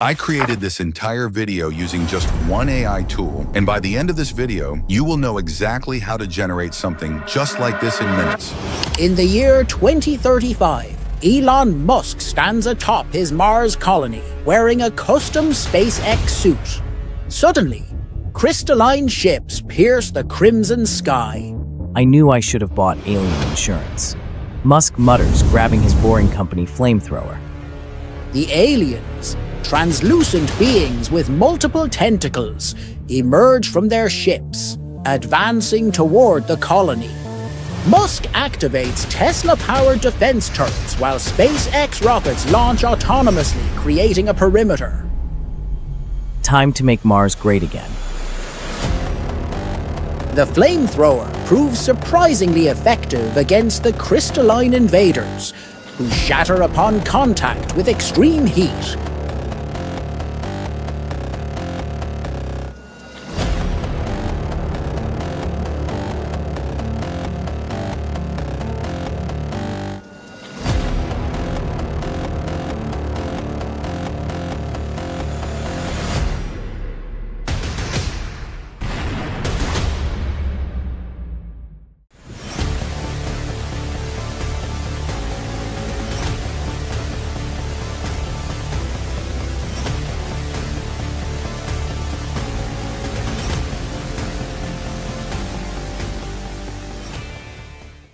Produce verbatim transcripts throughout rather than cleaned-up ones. I created this entire video using just one A I tool, and by the end of this video, you will know exactly how to generate something just like this in minutes. In the year twenty thirty-five, Elon Musk stands atop his Mars colony, wearing a custom SpaceX suit. Suddenly, crystalline ships pierce the crimson sky. I knew I should have bought alien insurance, Musk mutters, grabbing his Boring Company flamethrower. The aliens, translucent beings with multiple tentacles, emerge from their ships, advancing toward the colony. Musk activates Tesla-powered defense turrets while SpaceX rockets launch autonomously, creating a perimeter. Time to make Mars great again. The flamethrower proves surprisingly effective against the crystalline invaders, who shatter upon contact with extreme heat.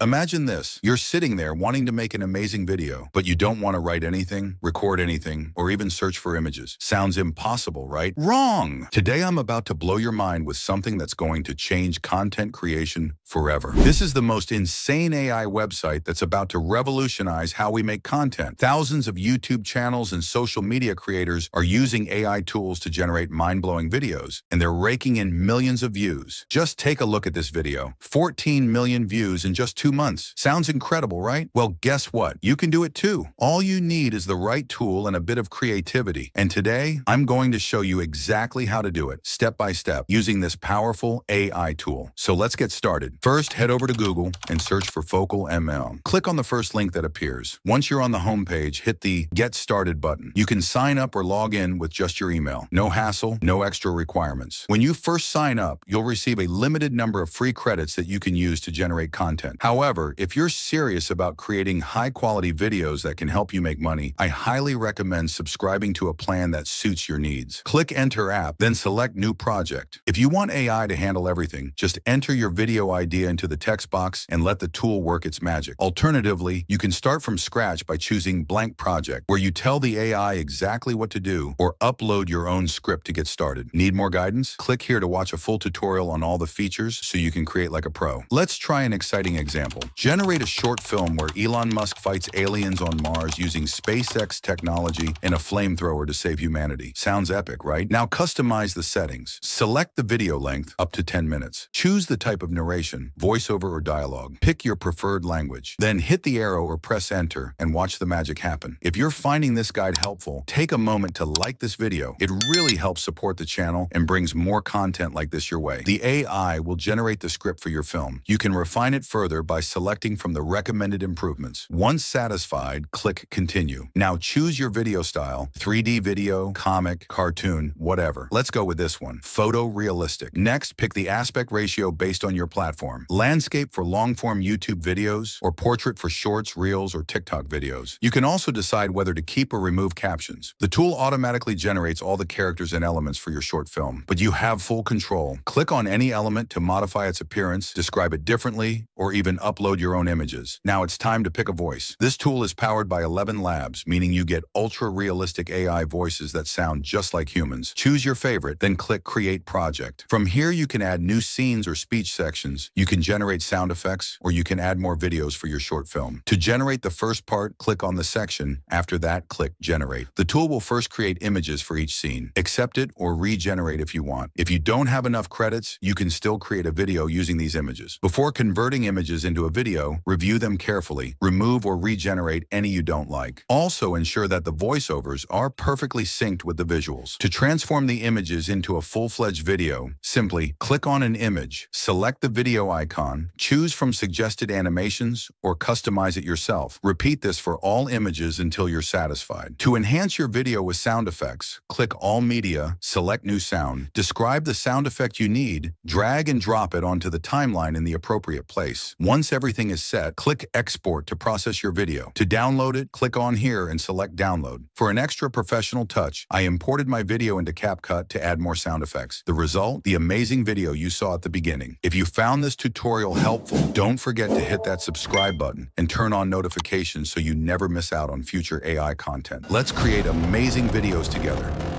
Imagine this, you're sitting there wanting to make an amazing video, but you don't want to write anything, record anything, or even search for images. Sounds impossible, right? Wrong! Today I'm about to blow your mind with something that's going to change content creation forever. This is the most insane A I website that's about to revolutionize how we make content. Thousands of YouTube channels and social media creators are using A I tools to generate mind-blowing videos, and they're raking in millions of views. Just take a look at this video. fourteen million views in just two months. Sounds incredible, right? Well, guess what? You can do it too. All you need is the right tool and a bit of creativity. And today, I'm going to show you exactly how to do it, step by step, using this powerful A I tool. So let's get started. First, head over to Google and search for FocalML. Click on the first link that appears. Once you're on the home page, hit the Get Started button. You can sign up or log in with just your email. No hassle, no extra requirements. When you first sign up, you'll receive a limited number of free credits that you can use to generate content. However, However, if you're serious about creating high-quality videos that can help you make money, I highly recommend subscribing to a plan that suits your needs. Click Enter App, then select New Project. If you want A I to handle everything, just enter your video idea into the text box and let the tool work its magic. Alternatively, you can start from scratch by choosing Blank Project, where you tell the A I exactly what to do or upload your own script to get started. Need more guidance? Click here to watch a full tutorial on all the features so you can create like a pro. Let's try an exciting example. Generate a short film where Elon Musk fights aliens on Mars using SpaceX technology and a flamethrower to save humanity. Sounds epic, right? Now customize the settings. Select the video length, up to ten minutes. Choose the type of narration, voiceover or dialogue. Pick your preferred language. Then hit the arrow or press enter and watch the magic happen. If you're finding this guide helpful, take a moment to like this video. It really helps support the channel and brings more content like this your way. The A I will generate the script for your film. You can refine it further by selecting from the recommended improvements. Once satisfied, click Continue. Now choose your video style, three D video, comic, cartoon, whatever. Let's go with this one, photorealistic. Next, pick the aspect ratio based on your platform. Landscape for long-form YouTube videos or portrait for shorts, reels, or TikTok videos. You can also decide whether to keep or remove captions. The tool automatically generates all the characters and elements for your short film, but you have full control. Click on any element to modify its appearance, describe it differently, or even upload upload your own images. Now it's time to pick a voice. This tool is powered by Eleven Labs, meaning you get ultra-realistic A I voices that sound just like humans. Choose your favorite, then click Create Project. From here, you can add new scenes or speech sections. You can generate sound effects, or you can add more videos for your short film. To generate the first part, click on the section. After that, click Generate. The tool will first create images for each scene. Accept it or regenerate if you want. If you don't have enough credits, you can still create a video using these images. Before converting images into into a video, review them carefully, remove or regenerate any you don't like. Also ensure that the voiceovers are perfectly synced with the visuals. To transform the images into a full-fledged video, simply click on an image, select the video icon, choose from suggested animations, or customize it yourself. Repeat this for all images until you're satisfied. To enhance your video with sound effects, click All Media, select New Sound, describe the sound effect you need, drag and drop it onto the timeline in the appropriate place. Once everything is set, click Export to process your video. To download it, click on here and select Download. For an extra professional touch, I imported my video into CapCut to add more sound effects. The result? The amazing video you saw at the beginning. If you found this tutorial helpful, don't forget to hit that subscribe button and turn on notifications so you never miss out on future A I content. Let's create amazing videos together.